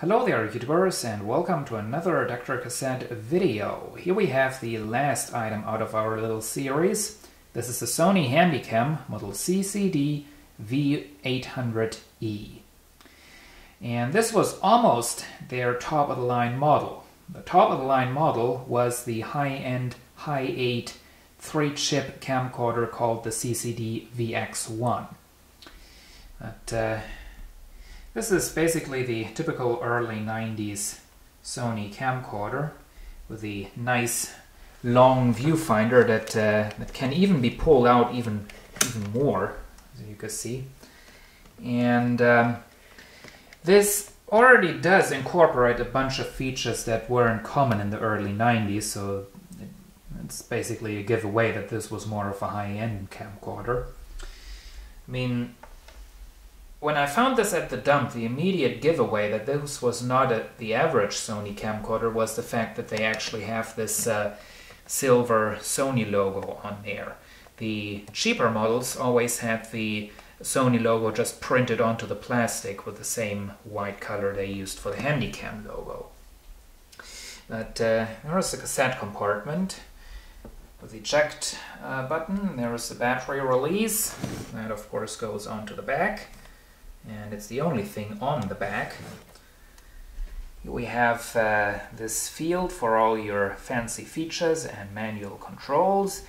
Hello there, YouTubers, and welcome to another Dr. Cassette video. Here we have the last item out of our little series. This is the Sony Handycam model CCD V800E. And this was almost their top-of-the-line model. The top-of-the-line model was the high-end, high-8, 3-chip camcorder called the CCD VX1. But, this is basically the typical early 90s Sony camcorder with the nice long viewfinder that can even be pulled out even more, as you can see. And this already does incorporate a bunch of features that weren't common in the early 90s, so it's basically a giveaway that this was more of a high-end camcorder. I mean, when I found this at the dump, the immediate giveaway that this was not the average Sony camcorder was the fact that they actually have this silver Sony logo on there. The cheaper models always had the Sony logo just printed onto the plastic with the same white color they used for the Handycam logo. But there is the cassette compartment with the eject button. There is the battery release. That, of course, goes onto the back. And it's the only thing on the back. We have this field for all your fancy features and manual controls.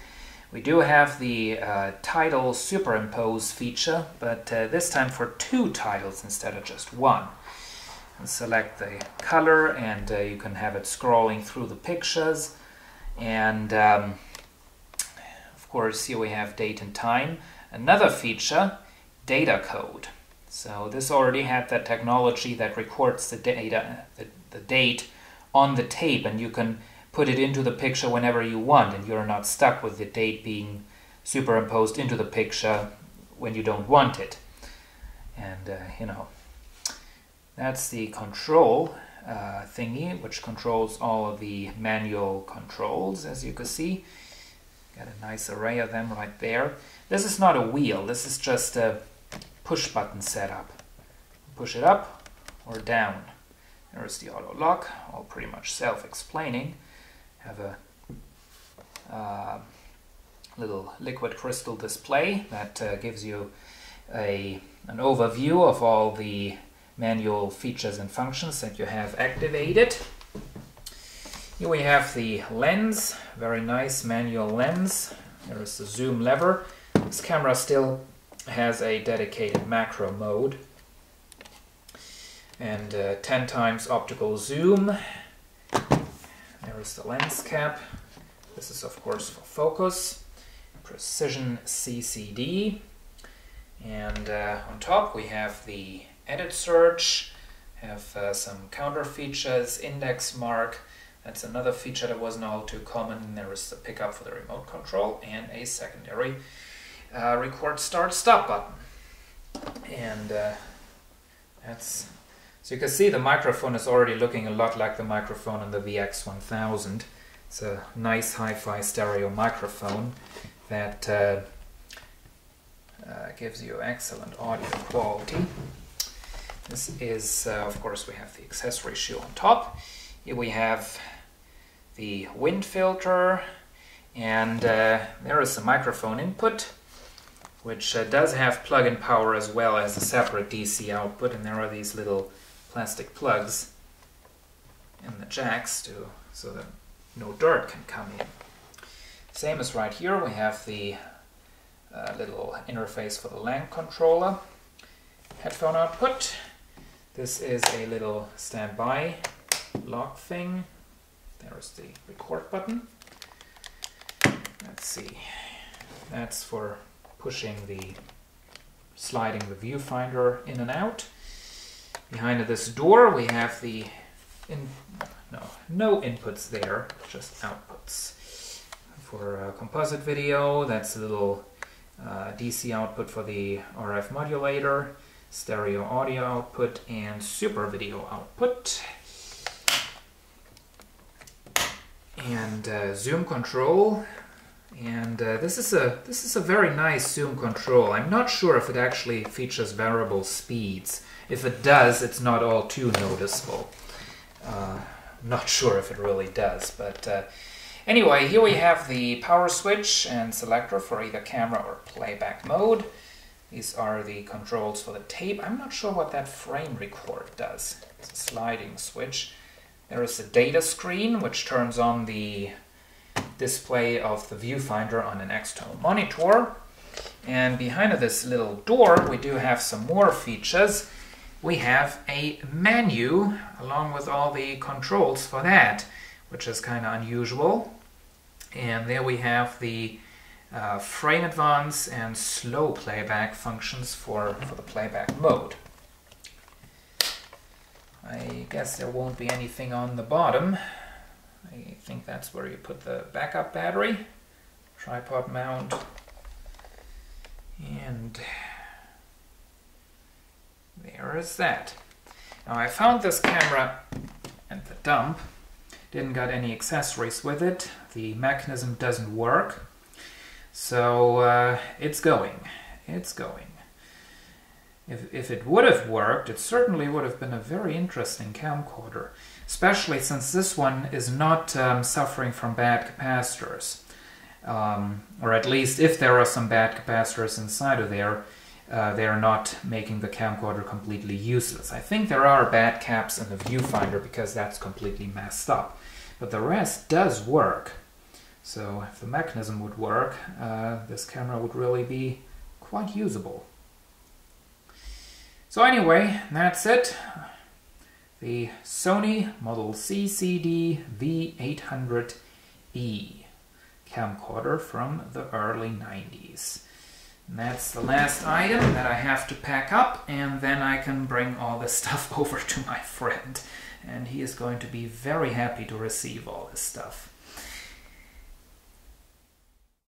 We do have the title superimpose feature, but this time for two titles instead of just one. And select the color, and you can have it scrolling through the pictures. And of course, here we have date and time. Another feature, data code. So this already had that technology that records the data, the date on the tape, and you can put it into the picture whenever you want, and you're not stuck with the date being superimposed into the picture when you don't want it. And, you know, that's the control thingy, which controls all of the manual controls, as you can see. Got a nice array of them right there. This is not a wheel, this is just a push button setup. Push it up or down. There is the auto lock, all pretty much self-explaining. Have a little liquid crystal display that gives you an overview of all the manual features and functions that you have activated. Here we have the lens, very nice manual lens. There is the zoom lever. This camera still has a dedicated macro mode, and 10 times optical zoom. There is the lens cap. This is, of course, for focus. Precision CCD. And on top we have the edit search, have some counter features, index mark. That's another feature that wasn't all too common. There is the pickup for the remote control and a secondary record start stop button. And that's, so you can see the microphone is already looking a lot like the microphone on the VX1000. It's a nice hi-fi stereo microphone that gives you excellent audio quality. This is, of course, we have the accessory shoe on top. Here we have the wind filter, and there is the microphone input, which does have plug-in power as well as a separate DC output, and there are these little plastic plugs in the jacks so that no dirt can come in. Same as right here, we have the little interface for the LAN controller. Headphone output. This is a little standby lock thing. There is the record button. Let's see. That's for sliding the viewfinder in and out. Behind this door we have the no inputs there, just outputs. For a composite video, that's a little DC output for the RF modulator, stereo audio output, and super video output. And zoom control. And this is a very nice zoom control. I'm not sure if it actually features variable speeds. If it does, it's not all too noticeable. Not sure if it really does, but anyway, here we have the power switch and selector for either camera or playback mode. These are the controls for the tape. I'm not sure what that frame record does. It's a sliding switch. There is a data screen, which turns on the display of the viewfinder on an external monitor. And behind this little door, we do have some more features. We have a menu along with all the controls for that, which is kind of unusual. And there we have the frame advance and slow playback functions for the playback mode. I guess there won't be anything on the bottom. I think that's where you put the backup battery, tripod mount, and there is that. Now I found this camera at the dump, didn't got any accessories with it, the mechanism doesn't work, so it's going. If it would have worked, it certainly would have been a very interesting camcorder, especially since this one is not suffering from bad capacitors. Or at least if there are some bad capacitors inside of there, they are not making the camcorder completely useless. I think there are bad caps in the viewfinder because that's completely messed up. But the rest does work. So if the mechanism would work, this camera would really be quite usable. So anyway, that's it. The Sony model CCD V800E camcorder from the early 90s. And that's the last item that I have to pack up, and then I can bring all this stuff over to my friend. And he is going to be very happy to receive all this stuff.